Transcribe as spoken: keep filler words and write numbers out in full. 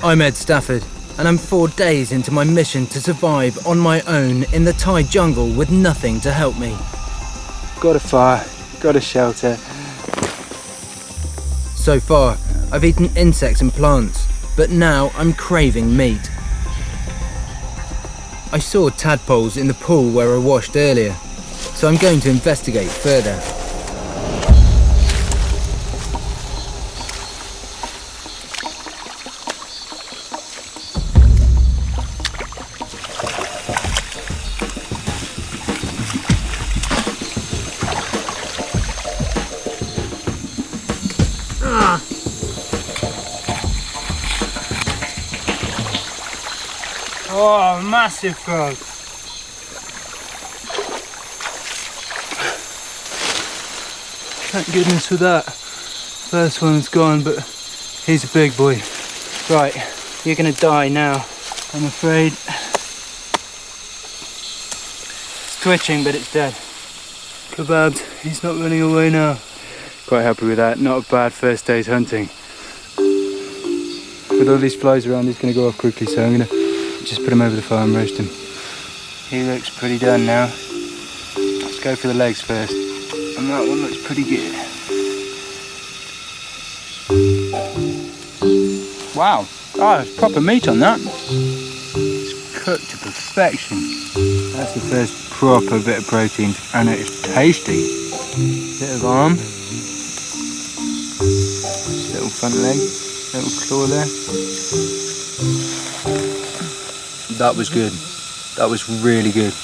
I'm Ed Stafford, and I'm four days into my mission to survive on my own in the Thai jungle with nothing to help me. Got a fire, got a shelter. So far, I've eaten insects and plants, but now I'm craving meat. I saw tadpoles in the pool where I washed earlier, so I'm going to investigate further. Oh, massive frog. Thank goodness for that. First one's gone, but he's a big boy. Right, you're gonna die now, I'm afraid. It's twitching, but it's dead. Kebabs, he's not running away now. Quite happy with that, not a bad first day's hunting. With all these flies around, he's gonna go off quickly, so I'm gonna just put him over the fire and roast him. He looks pretty done now. Let's go for the legs first. And that one looks pretty good. Wow, oh, there's proper meat on that. It's cooked to perfection. That's the first proper bit of protein, and it is tasty. Bit of arm. Little front leg, little claw there. That was good. That was really good.